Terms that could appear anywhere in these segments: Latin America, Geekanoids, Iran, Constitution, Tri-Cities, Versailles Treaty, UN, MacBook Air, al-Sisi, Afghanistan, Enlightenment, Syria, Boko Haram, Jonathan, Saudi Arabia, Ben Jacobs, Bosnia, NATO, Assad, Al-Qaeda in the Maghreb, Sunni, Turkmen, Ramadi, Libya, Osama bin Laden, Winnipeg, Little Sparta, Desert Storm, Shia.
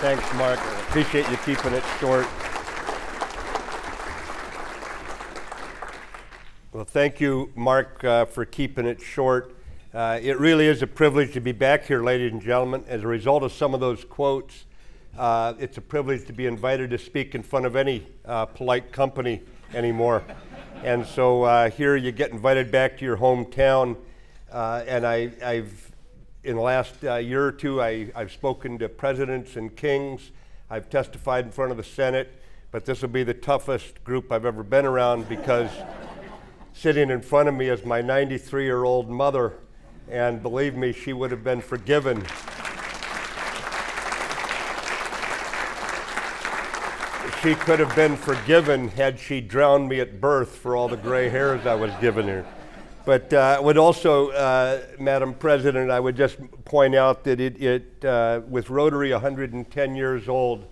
Thanks, Mark. I appreciate you keeping it short. Well, thank you, Mark, for keeping it short. It really is a privilege to be back here, ladies and gentlemen. As a result of some of those quotes, it's a privilege to be invited to speak in front of any polite company anymore. And so here you get invited back to your hometown, and I've in the last year or two, I've spoken to presidents and kings. I've testified in front of the Senate, but this will be the toughest group I've ever been around because sitting in front of me is my 93-year-old mother, and believe me, she would have been forgiven. She could have been forgiven had she drowned me at birth for all the gray hairs I was given her. But I would also, Madam President, I would just point out that with Rotary 110 years old,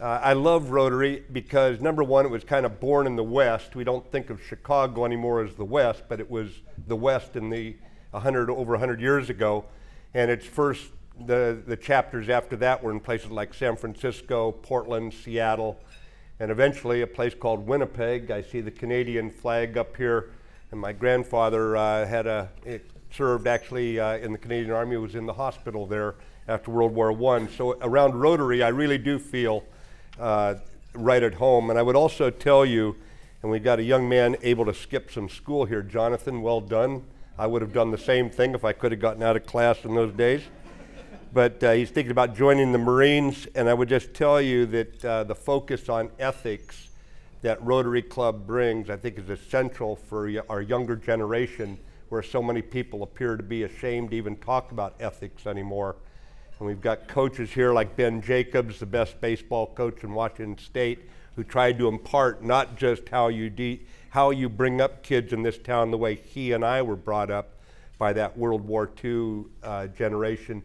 I love Rotary because, number one, it was kind of born in the West. We don't think of Chicago anymore as the West, but it was the West in the over 100 years ago. And its first, the chapters after that were in places like San Francisco, Portland, Seattle, and eventually a place called Winnipeg. I see the Canadian flag up here. And my grandfather served actually in the Canadian Army, was in the hospital there after World War I. So around Rotary, I really do feel right at home. And I would also tell you, and we've got a young man able to skip some school here, Jonathan, well done. I would have done the same thing if I could have gotten out of class in those days. But he's thinking about joining the Marines. And I would just tell you that the focus on ethics that Rotary Club brings, I think, is essential for our younger generation, where so many people appear to be ashamed to even talk about ethics anymore. And we've got coaches here like Ben Jacobs, the best baseball coach in Washington State, who tried to impart not just how you bring up kids in this town the way he and I were brought up by that World War II generation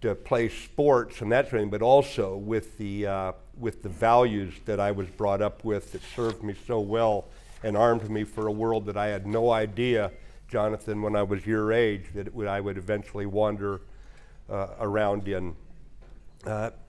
to play sports and that sort of thing, but also with the values that I was brought up with that served me so well and armed me for a world that I had no idea, Jonathan, when I was your age, that I would eventually wander around in.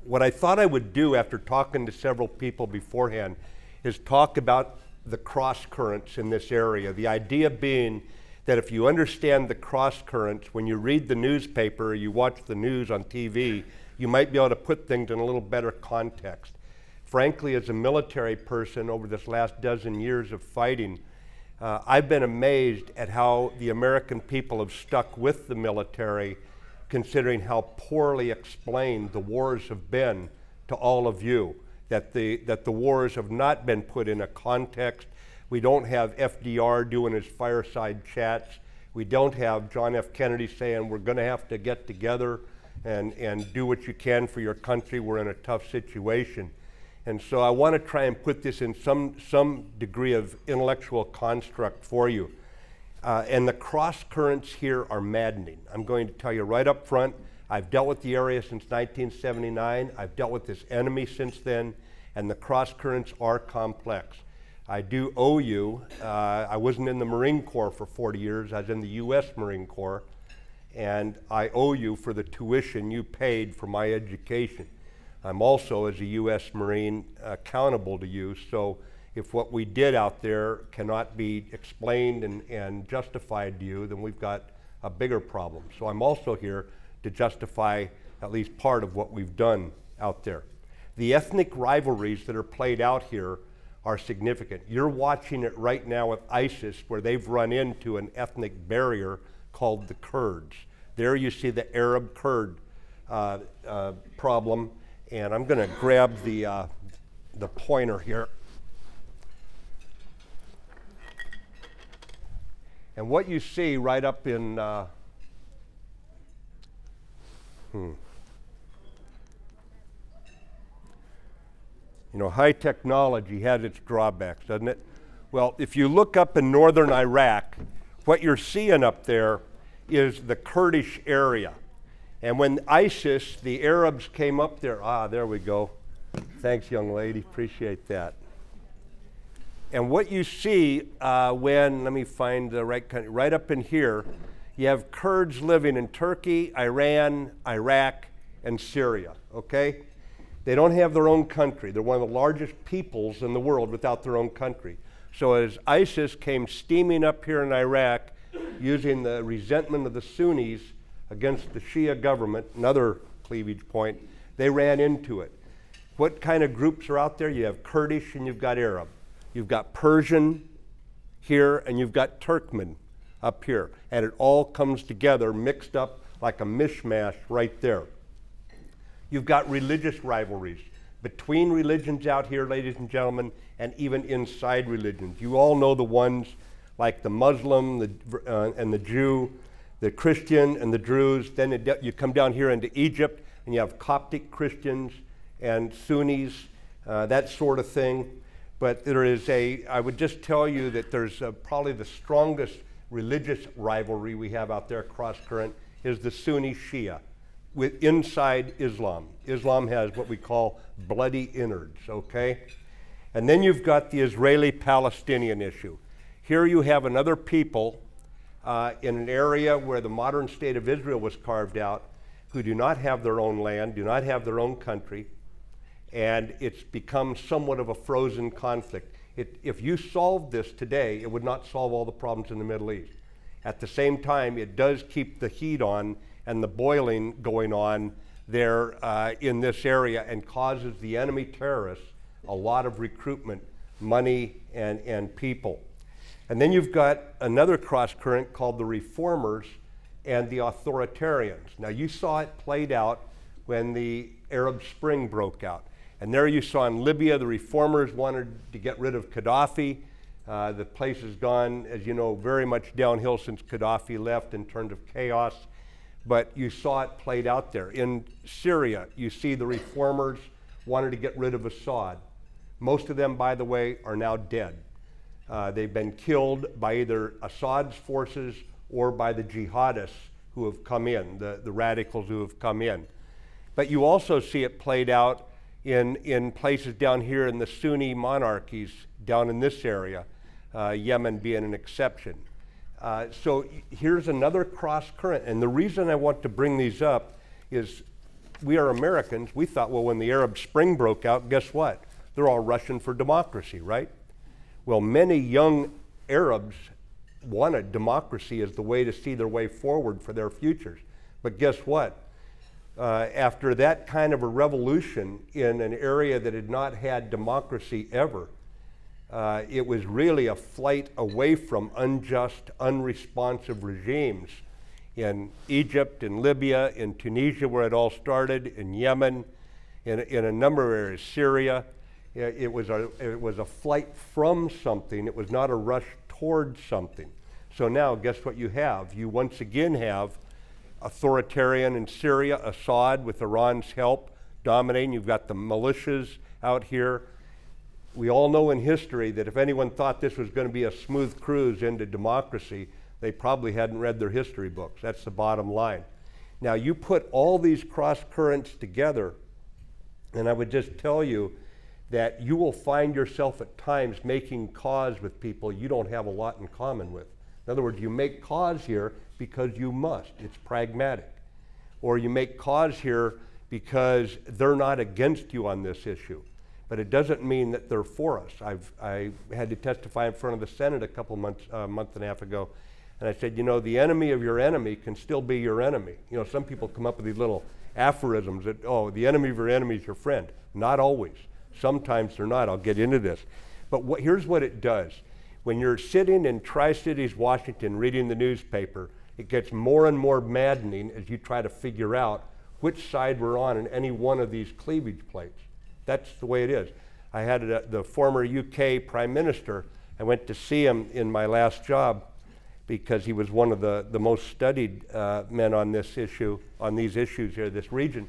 What I thought I would do after talking to several people beforehand is talk about the cross currents in this area. The idea being that if you understand the cross currents, when you read the newspaper or you watch the news on TV, you might be able to put things in a little better context. Frankly, as a military person over this last dozen years of fighting, I've been amazed at how the American people have stuck with the military, considering how poorly explained the wars have been to all of you, that the wars have not been put in a context. We don't have FDR doing his fireside chats. We don't have John F. Kennedy saying, we're gonna have to get together and do what you can for your country. We're in a tough situation. And so I want to try and put this in some degree of intellectual construct for you. And the cross currents here are maddening. I'm going to tell you right up front, I've dealt with the area since 1979. I've dealt with this enemy since then. And the cross currents are complex. I do owe you, I wasn't in the Marine Corps for 40 years. I was in the US Marine Corps. And I owe you for the tuition you paid for my education. I'm also, as a U.S. Marine, accountable to you, so if what we did out there cannot be explained and justified to you, then we've got a bigger problem. So I'm also here to justify at least part of what we've done out there. The ethnic rivalries that are played out here are significant. You're watching it right now with ISIS, where they've run into an ethnic barrier called the Kurds. There you see the Arab Kurd problem. And I'm going to grab the pointer here. And what you see right up in in You know, high technology has its drawbacks, doesn't it? Well, if you look up in northern Iraq, what you're seeing up there is the Kurdish area. And when ISIS, the Arabs came up there, there we go. Thanks, young lady, appreciate that. And what you see when, let me find the right country, right up in here, you have Kurds living in Turkey, Iran, Iraq, and Syria, okay? They don't have their own country. They're one of the largest peoples in the world without their own country. So as ISIS came steaming up here in Iraq, using the resentment of the Sunnis against the Shia government, another cleavage point, they ran into it. What kind of groups are out there? You have Kurdish and you've got Arab. You've got Persian here and you've got Turkmen up here. And it all comes together mixed up like a mishmash right there. You've got religious rivalries between religions out here, ladies and gentlemen, and even inside religions. You all know the ones like the Muslim and the Jew, the Christian and the Druze. Then you come down here into Egypt and you have Coptic Christians and Sunnis, that sort of thing. But there is I would just tell you that there's probably the strongest religious rivalry we have out there, cross-current, is the Sunni Shia with inside Islam. Islam has what we call bloody innards, okay? And then you've got the Israeli-Palestinian issue. Here you have another people in an area where the modern state of Israel was carved out, who do not have their own land, do not have their own country, and it's become somewhat of a frozen conflict. If you solved this today, it would not solve all the problems in the Middle East. At the same time, it does keep the heat on and the boiling going on there in this area, and causes the enemy terrorists a lot of recruitment, money, and people. And then you've got another cross-current called the reformers and the authoritarians. Now, you saw it played out when the Arab Spring broke out. And there you saw in Libya, the reformers wanted to get rid of Qaddafi. The place has gone, as you know, very much downhill since Qaddafi left in terms of chaos. But you saw it played out there. In Syria, you see the reformers wanted to get rid of Assad. Most of them, by the way, are now dead. They've been killed by either Assad's forces or by the jihadists who have come in, the radicals who have come in. But you also see it played out in places down here in the Sunni monarchies down in this area, Yemen being an exception. So here's another cross current. And the reason I want to bring these up is we are Americans. We thought, well, when the Arab Spring broke out, guess what? They're all rushing for democracy, right? Well, many young Arabs wanted democracy as the way to see their way forward for their futures. But guess what? After that kind of a revolution in an area that had not had democracy ever, it was really a flight away from unjust, unresponsive regimes in Egypt, in Libya, in Tunisia, where it all started, in Yemen, in a number of areas, Syria. It was a flight from something. It was not a rush towards something. So now, guess what you have? You once again have authoritarian in Syria, Assad with Iran's help dominating. You've got the militias out here. We all know in history that if anyone thought this was going to be a smooth cruise into democracy, they probably hadn't read their history books. That's the bottom line. Now, you put all these cross currents together, and I would just tell you that you will find yourself at times making cause with people you don't have a lot in common with. In other words, you make cause here because you must. It's pragmatic. Or you make cause here because they're not against you on this issue. But it doesn't mean that they're for us. I had to testify in front of the Senate a couple months, a month and a half ago, and I said, you know, the enemy of your enemy can still be your enemy. You know, some people come up with these little aphorisms that, oh, the enemy of your enemy is your friend. Not always. Sometimes they're not. I'll get into this. But here's what it does. When you're sitting in Tri-Cities, Washington, reading the newspaper, it gets more and more maddening as you try to figure out which side we're on in any one of these cleavage plates. That's the way it is. I had the former UK Prime Minister. I went to see him in my last job because he was one of the most studied men on this issue, on these issues here, this region.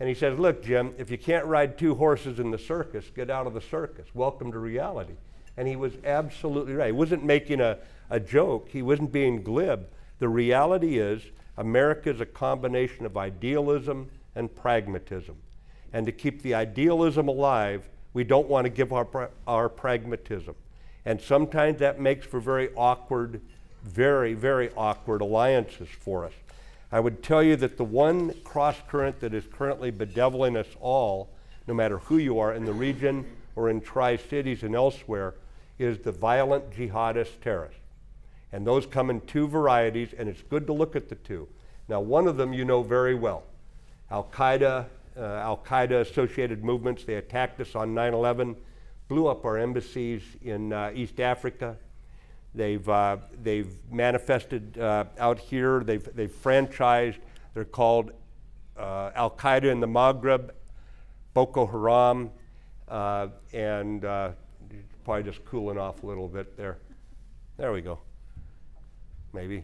And he says, look, Jim, if you can't ride two horses in the circus, get out of the circus. Welcome to reality. And he was absolutely right. He wasn't making a joke. He wasn't being glib. The reality is America is a combination of idealism and pragmatism. And to keep the idealism alive, we don't want to give our pragmatism. And sometimes that makes for very awkward, very, very awkward alliances for us. I would tell you that the one cross-current that is currently bedeviling us all, no matter who you are in the region or in tri-cities and elsewhere, is the violent jihadist terrorists. And those come in two varieties, and it's good to look at the two. Now, one of them you know very well. Al-Qaeda-associated movements, they attacked us on 9/11, blew up our embassies in East Africa. They've manifested out here. They've franchised. They're called Al-Qaeda in the Maghreb, Boko Haram, and probably just cooling off a little bit there. There we go. Maybe.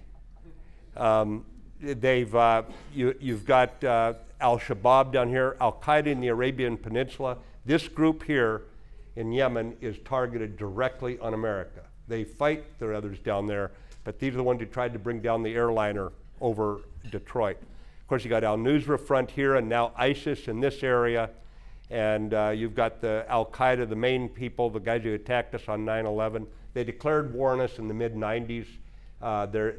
You've got Al-Shabaab down here, Al-Qaeda in the Arabian Peninsula. This group here in Yemen is targeted directly on America. They fight their others down there, but these are the ones who tried to bring down the airliner over Detroit. Of course, you got Al-Nusra Front here and now ISIS in this area. And you've got the Al-Qaeda, the main people, the guys who attacked us on 9/11. They declared war on us in the mid-90s.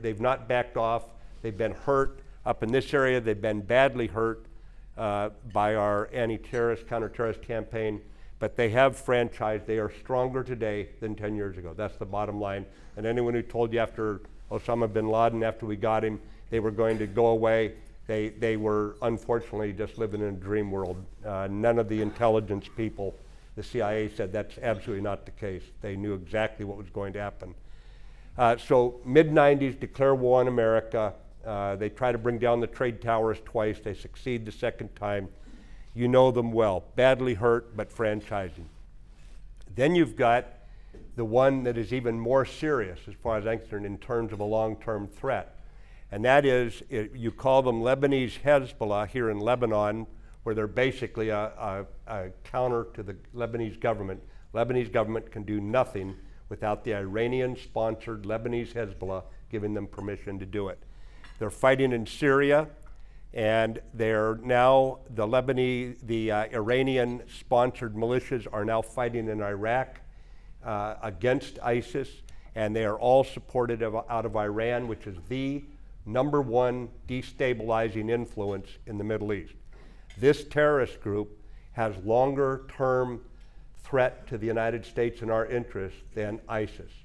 They've not backed off. They've been hurt. Up in this area, they've been badly hurt by our anti-terrorist, counter-terrorist campaign. But they have franchised. They are stronger today than 10 years ago. That's the bottom line. And anyone who told you after Osama bin Laden, after we got him, they were going to go away, they were unfortunately just living in a dream world. None of the intelligence people, the CIA, said that's absolutely not the case. They knew exactly what was going to happen. So mid-90s, declare war on America. They try to bring down the trade towers twice. They succeed the second time. You know them well, badly hurt, but franchising. Then you've got the one that is even more serious, as far as I'm concerned, in terms of a long-term threat. And that is, you call them Lebanese Hezbollah here in Lebanon, where they're basically a counter to the Lebanese government. Lebanese government can do nothing without the Iranian-sponsored Lebanese Hezbollah giving them permission to do it. They're fighting in Syria. And they're now, the Iranian-sponsored militias are now fighting in Iraq against ISIS, and they are all supported out of Iran, which is the #1 destabilizing influence in the Middle East. This terrorist group has longer-term threat to the United States and our interests than ISIS.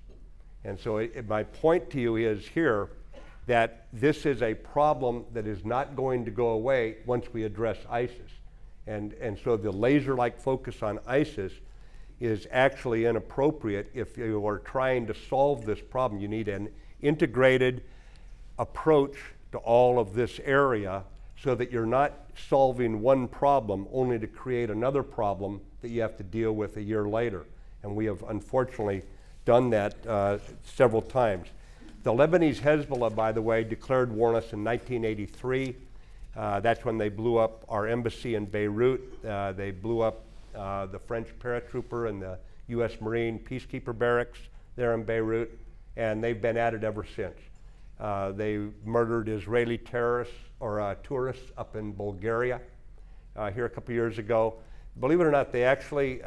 And so my point to you is here, that this is a problem that is not going to go away once we address ISIS. And so the laser-like focus on ISIS is actually inappropriate if you are trying to solve this problem. You need an integrated approach to all of this area so that you're not solving one problem only to create another problem that you have to deal with a year later. And we have unfortunately done that several times. The Lebanese Hezbollah, by the way, declared war on us in 1983. That's when they blew up our embassy in Beirut. They blew up the French paratrooper and the U.S. Marine peacekeeper barracks there in Beirut, and they've been at it ever since. They murdered Israeli terrorists or tourists up in Bulgaria here a couple years ago. Believe it or not, they actually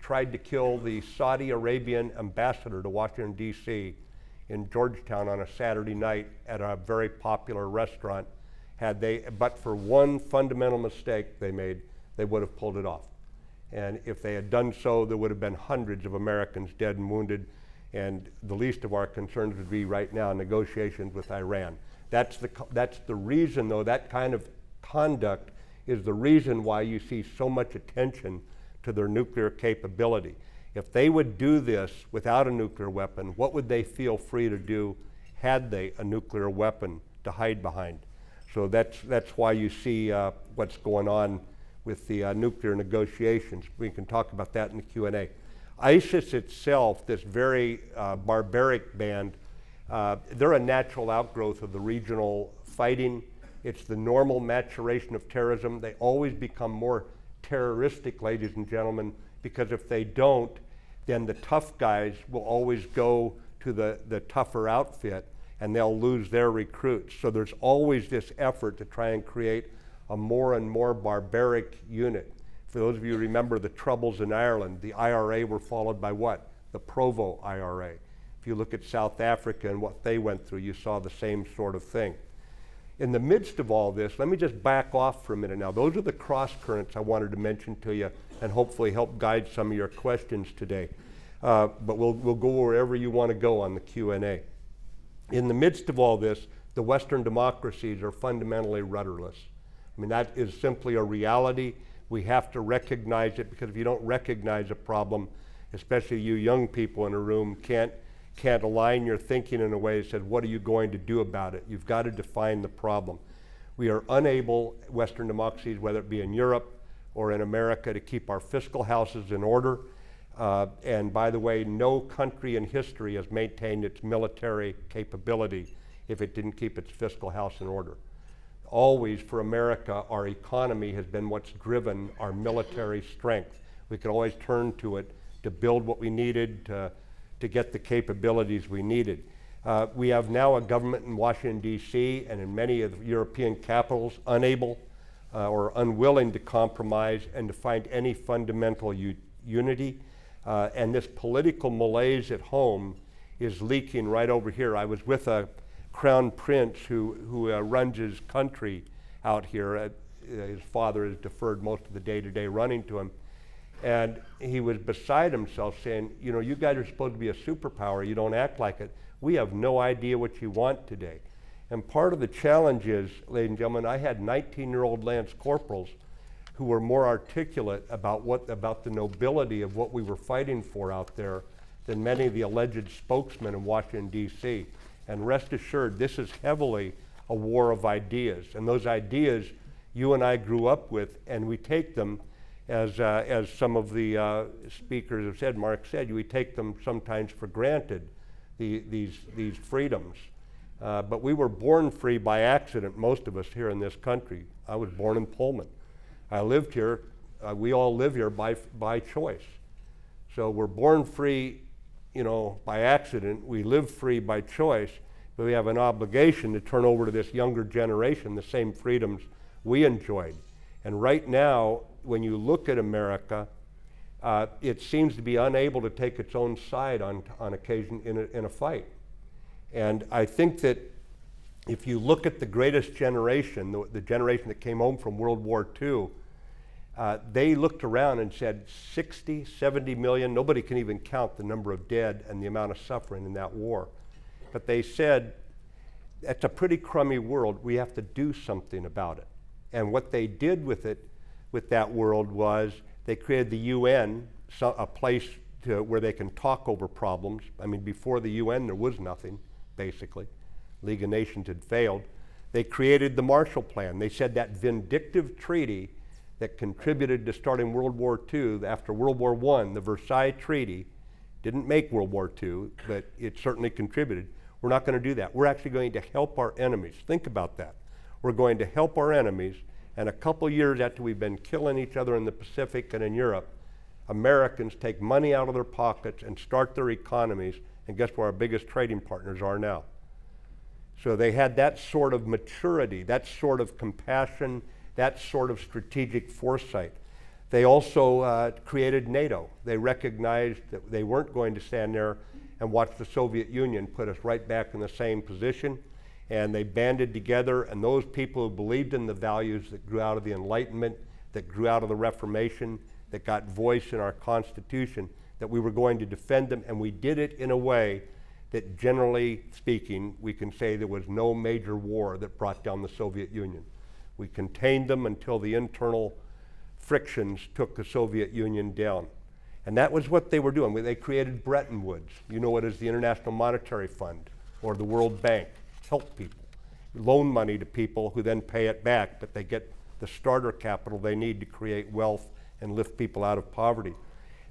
tried to kill the Saudi Arabian ambassador to Washington, D.C. in Georgetown on a Saturday night at a very popular restaurant. Had they, but for one fundamental mistake they made, they would have pulled it off. And if they had done so, there would have been hundreds of Americans dead and wounded, and the least of our concerns would be right now negotiations with Iran. That's the reason, though, that kind of conduct is the reason why you see so much attention to their nuclear capability. If they would do this without a nuclear weapon, what would they feel free to do had they a nuclear weapon to hide behind? So that's why you see what's going on with the nuclear negotiations. We can talk about that in the Q&A. ISIS itself, this very barbaric band, they're a natural outgrowth of the regional fighting It's the normal maturation of terrorism. They always become more terroristic, ladies and gentlemen, because if they don't, then the tough guys will always go to the tougher outfit, and they'll lose their recruits. So there's always this effort to try and create a more and more barbaric unit. For those of you who remember the troubles in Ireland, the IRA were followed by what? The Provo IRA. If you look at South Africa and what they went through, you saw the same sort of thing. In the midst of all this, let me just back off for a minute now. Those are the cross currents I wanted to mention to you and hopefully help guide some of your questions today. But we'll go wherever you want to go on the Q&A. In the midst of all this, the Western democracies are fundamentally rudderless. I mean, that is simply a reality. We have to recognize it, because if you don't recognize a problem, especially you young people in a room can't align your thinking in a way that says, what are you going to do about it? You've got to define the problem. We are unable, Western democracies, whether it be in Europe or in America, to keep our fiscal houses in order. And by the way, no country in history has maintained its military capability if it didn't keep its fiscal house in order. Always, for America, our economy has been what's driven our military strength. We could always turn to it to build what we needed, to get the capabilities we needed. We have now a government in Washington, D.C. and in many of the European capitals unable or unwilling to compromise and to find any fundamental unity. And this political malaise at home is leaking right over here. I was with a crown prince who runs his country out here. His father has deferred most of the day-to-day running to him. And he was beside himself saying, you know, you guys are supposed to be a superpower. You don't act like it. We have no idea what you want today. And part of the challenge is, ladies and gentlemen, I had 19-year-old Lance Corporals who were more articulate about the nobility of what we were fighting for out there than many of the alleged spokesmen in Washington, D.C. And rest assured, this is heavily a war of ideas. And those ideas you and I grew up with, and we take them, as some of the speakers have said, Mark said, we take them sometimes for granted, these freedoms. But we were born free by accident, most of us here in this country. I was born in Pullman. I lived here. We all live here by choice. So we're born free, you know, by accident. We live free by choice, but we have an obligation to turn over to this younger generation the same freedoms we enjoyed. And right now, when you look at America, it seems to be unable to take its own side on occasion in a fight. And I think that if you look at the greatest generation, the generation that came home from World War II, they looked around and said 60, 70 million, nobody can even count the number of dead and the amount of suffering in that war. But they said, it's a pretty crummy world. We have to do something about it. And what they did with it, with that world, was they created the UN, a place where they can talk over problems. I mean, before the UN, there was nothing, basically. League of Nations had failed. They created the Marshall Plan. They said that vindictive treaty that contributed to starting World War II after World War I, the Versailles Treaty, didn't make World War II, but it certainly contributed. We're not going to do that. We're actually going to help our enemies. Think about that. We're going to help our enemies. And a couple years after we've been killing each other in the Pacific and in Europe, Americans take money out of their pockets and start their economies, and guess where our biggest trading partners are now? So they had that sort of maturity, that sort of compassion, that sort of strategic foresight. They also created NATO. They recognized that they weren't going to stand there and watch the Soviet Union put us right back in the same position. And they banded together, and those people who believed in the values that grew out of the Enlightenment, that grew out of the Reformation, that got voice in our Constitution, that we were going to defend them, and we did it in a way that, generally speaking, we can say there was no major war that brought down the Soviet Union. We contained them until the internal frictions took the Soviet Union down. And that was what they were doing. They created Bretton Woods. You know, it is the International Monetary Fund or the World Bank. Help people, loan money to people who then pay it back, but they get the starter capital they need to create wealth and lift people out of poverty.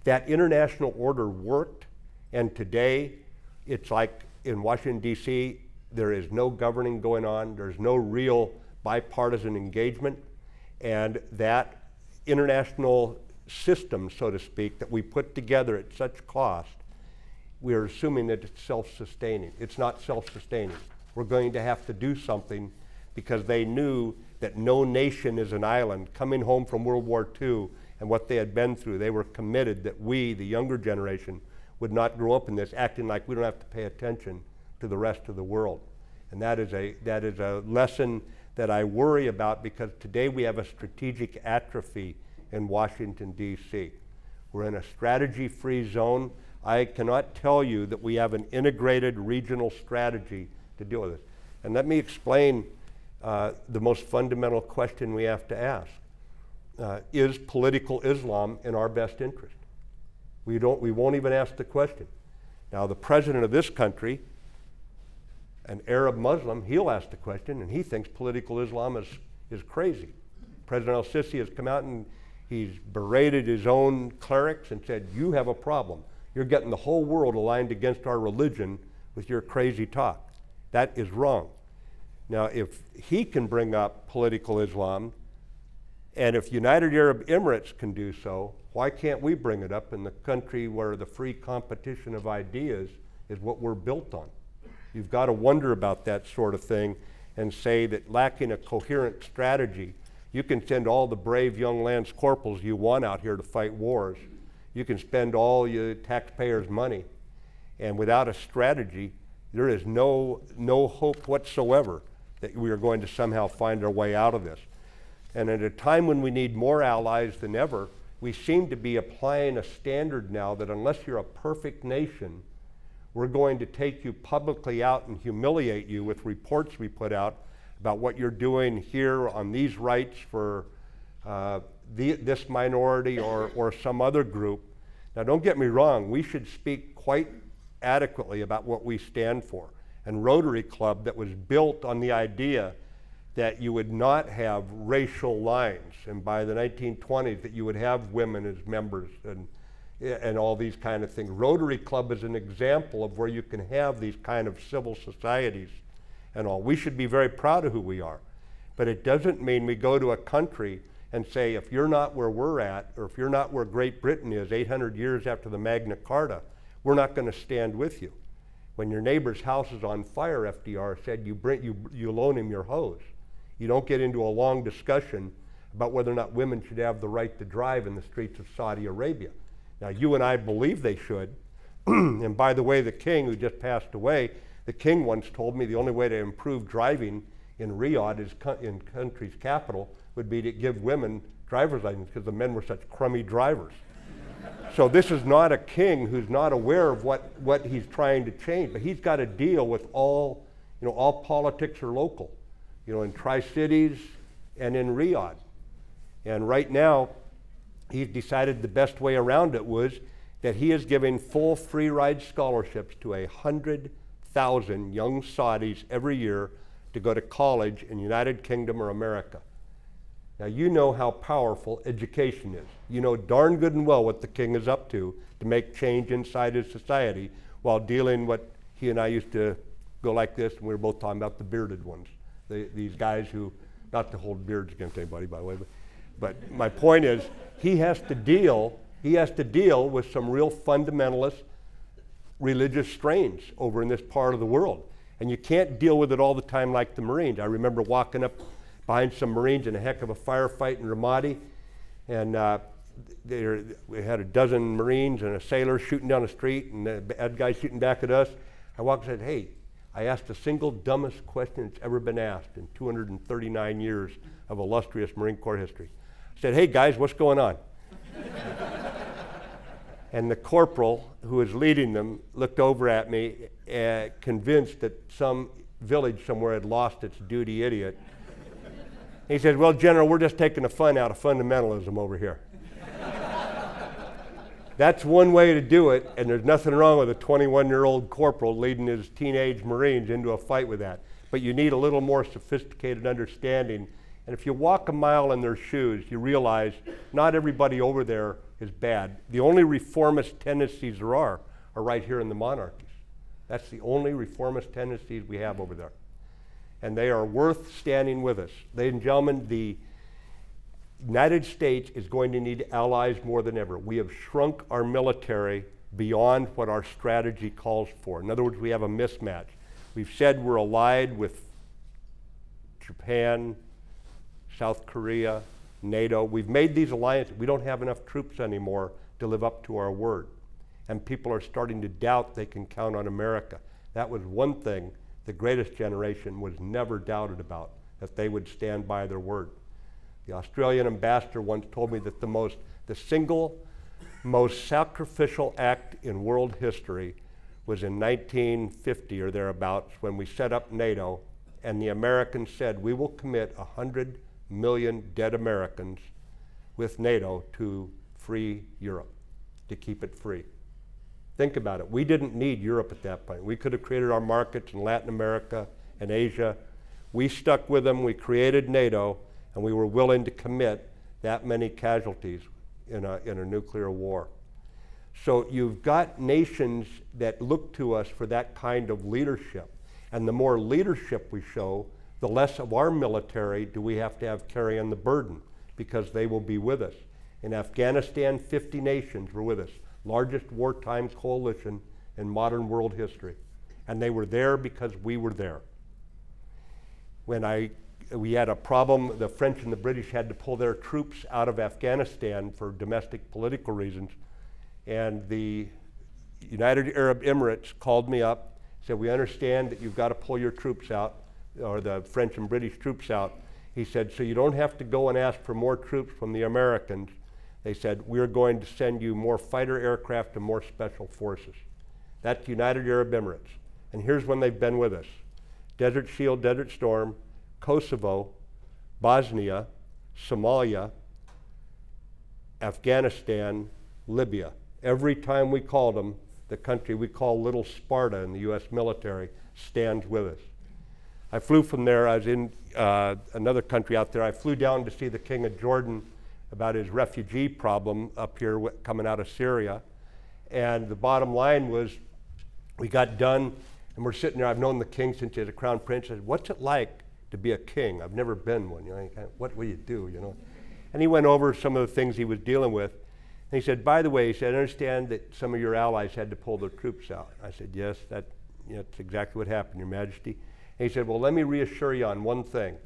That international order worked, and today it's like in Washington, D.C., there is no governing going on. There's no real bipartisan engagement, and that international system, so to speak, that we put together at such cost, we are assuming that it's self-sustaining. It's not self-sustaining. We're going to have to do something, because they knew that no nation is an island. Coming home from World War II and what they had been through, they were committed that we, the younger generation, would not grow up in this, acting like we don't have to pay attention to the rest of the world. And that is a lesson that I worry about, because today we have a strategic atrophy in Washington, D.C. We're in a strategy-free zone. I cannot tell you that we have an integrated regional strategy to deal with this. And let me explain the most fundamental question we have to ask. Is political Islam in our best interest? We won't even ask the question. Now, the president of this country, an Arab Muslim, he'll ask the question, and he thinks political Islam is crazy. President al-Sisi has come out and he's berated his own clerics and said, you have a problem. You're getting the whole world aligned against our religion with your crazy talk. That is wrong. Now, if he can bring up political Islam, and if United Arab Emirates can do so, why can't we bring it up in the country where the free competition of ideas is what we're built on? You've got to wonder about that sort of thing and say that lacking a coherent strategy, you can send all the brave young lance corporals you want out here to fight wars. You can spend all your taxpayers' money, and without a strategy, there is no hope whatsoever that we are going to somehow find our way out of this. And at a time when we need more allies than ever, we seem to be applying a standard now that unless you're a perfect nation, we're going to take you publicly out and humiliate you with reports we put out about what you're doing here on these rights for this minority or some other group. Now, don't get me wrong, we should speak quite adequately about what we stand for. And Rotary Club, that was built on the idea that you would not have racial lines, and by the 1920s that you would have women as members and all these kind of things. Rotary Club is an example of where you can have these kind of civil societies and all. We should be very proud of who we are, but it doesn't mean we go to a country and say, if you're not where we're at, or if you're not where Great Britain is 800 years after the Magna Carta, we're not going to stand with you. When your neighbor's house is on fire, FDR said, you loan him your hose. You don't get into a long discussion about whether or not women should have the right to drive in the streets of Saudi Arabia. Now, you and I believe they should. And by the way, the king who just passed away, the king once told me the only way to improve driving in Riyadh, in country's capital, would be to give women driver's licenses, because the men were such crummy drivers. So this is not a king who's not aware of what he's trying to change, but he's got to deal with all, all politics are local, in Tri-Cities and in Riyadh. And right now, he's decided the best way around it was that he is giving full free ride scholarships to 100,000 young Saudis every year to go to college in United Kingdom or America. Now, you know how powerful education is. You know darn good and well what the king is up to make change inside his society while dealing what he and I used to go like this, and we were both talking about the bearded ones. These guys who, not to hold beards against anybody, by the way, but my point is he has to deal with some real fundamentalist religious strains over in this part of the world. And you can't deal with it all the time like the Marines. I remember walking up behind some Marines in a heck of a firefight in Ramadi, and we had a dozen Marines and a sailor shooting down the street, and the bad guy shooting back at us. I walked and said, hey, I asked the single dumbest question that's ever been asked in 239 years of illustrious Marine Corps history. I said, hey guys, what's going on? And the corporal who was leading them looked over at me, convinced that some village somewhere had lost its duty idiot. He said, well, General, we're just taking the fun out of fundamentalism over here. That's one way to do it, and there's nothing wrong with a 21-year-old corporal leading his teenage Marines into a fight with that. But you need a little more sophisticated understanding. And if you walk a mile in their shoes, you realize not everybody over there is bad. The only reformist tendencies there are right here in the monarchies. That's the only reformist tendencies we have over there. and they are worth standing with us. Ladies and gentlemen, the United States is going to need allies more than ever. We have shrunk our military beyond what our strategy calls for. In other words, we have a mismatch. We've said we're allied with Japan, South Korea, NATO. We've made these alliances. We don't have enough troops anymore to live up to our word. And people are starting to doubt they can count on America. That was one thing the greatest generation was never doubted about, that they would stand by their word. The Australian ambassador once told me that the single most sacrificial act in world history was in 1950 or thereabouts, when we set up NATO and the Americans said, we will commit 100 million dead Americans with NATO to free Europe, to keep it free. Think about it. We didn't need Europe at that point. We could have created our markets in Latin America and Asia. We stuck with them. We created NATO, and we were willing to commit that many casualties in a nuclear war. So you've got nations that look to us for that kind of leadership. And the more leadership we show, the less of our military do we have to have carrying the burden, because they will be with us. In Afghanistan, 50 nations were with us. Largest wartime coalition in modern world history. And they were there because we were there. When we had a problem, the French and the British had to pull their troops out of Afghanistan for domestic political reasons. And the United Arab Emirates called me up, said, we understand that you've got to pull your troops out, or the French and British troops out. He said, so you don't have to go and ask for more troops from the Americans. They said, we're going to send you more fighter aircraft and more special forces. That's the United Arab Emirates. And here's when they've been with us. Desert Shield, Desert Storm, Kosovo, Bosnia, Somalia, Afghanistan, Libya. Every time we called them, the country we call Little Sparta in the US military stands with us. I flew from there. I was in another country out there. I flew down to see the King of Jordan about his refugee problem up here coming out of Syria. And the bottom line was, we got done and we're sitting there. I've known the king since he was a crown prince. I said, what's it like to be a king? I've never been one. You know, what will you do, you know? And he went over some of the things he was dealing with. And he said, by the way, he said, I understand that some of your allies had to pull their troops out. I said, yes, that's exactly what happened, Your Majesty. And he said, well, let me reassure you on one thing.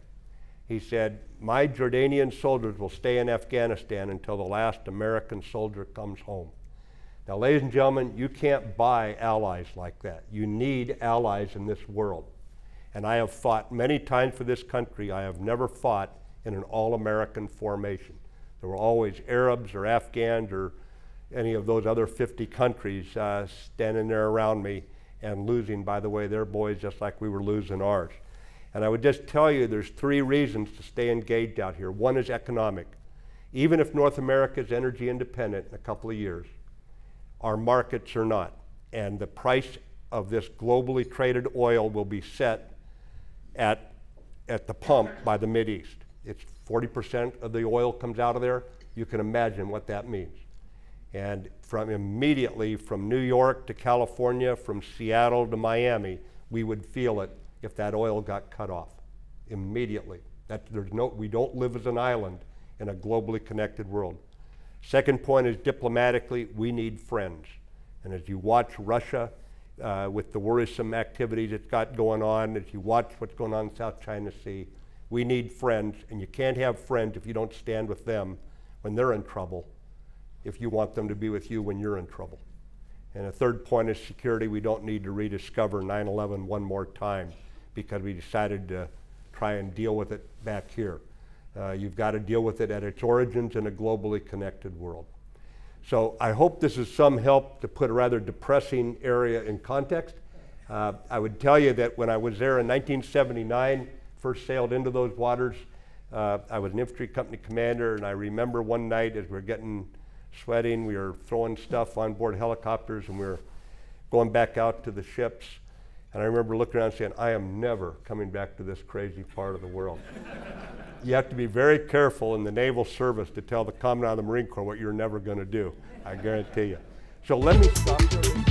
He said, my Jordanian soldiers will stay in Afghanistan until the last American soldier comes home. Now, ladies and gentlemen, you can't buy allies like that. You need allies in this world. And I have fought many times for this country. I have never fought in an all-American formation. There were always Arabs or Afghans or any of those other 50 countries standing there around me and losing, by the way, their boys just like we were losing ours. And I would just tell you there's three reasons to stay engaged out here. One is economic. Even if North America is energy independent in a couple of years, our markets are not. And the price of this globally traded oil will be set at the pump by the Mideast. It's 40% of the oil comes out of there. You can imagine what that means. And immediately from New York to California, from Seattle to Miami, we would feel it if that oil got cut off immediately. We don't live as an island in a globally connected world. Second point is diplomatically, we need friends. And as you watch Russia with the worrisome activities it's got going on, as you watch what's going on in South China Sea, we need friends, and you can't have friends if you don't stand with them when they're in trouble, if you want them to be with you when you're in trouble. And a third point is security. We don't need to rediscover 9/11 one more time, because we decided to try and deal with it back here. You've got to deal with it at its origins in a globally connected world. So I hope this is some help to put a rather depressing area in context. I would tell you that when I was there in 1979, first sailed into those waters, I was an infantry company commander, and I remember one night as we're getting sweating, we were throwing stuff on board helicopters, and we were going back out to the ships. And I remember looking around and saying, I am never coming back to this crazy part of the world. You have to be very careful in the naval service to tell the Commandant of the Marine Corps what you're never going to do, I guarantee you. So let me stop there.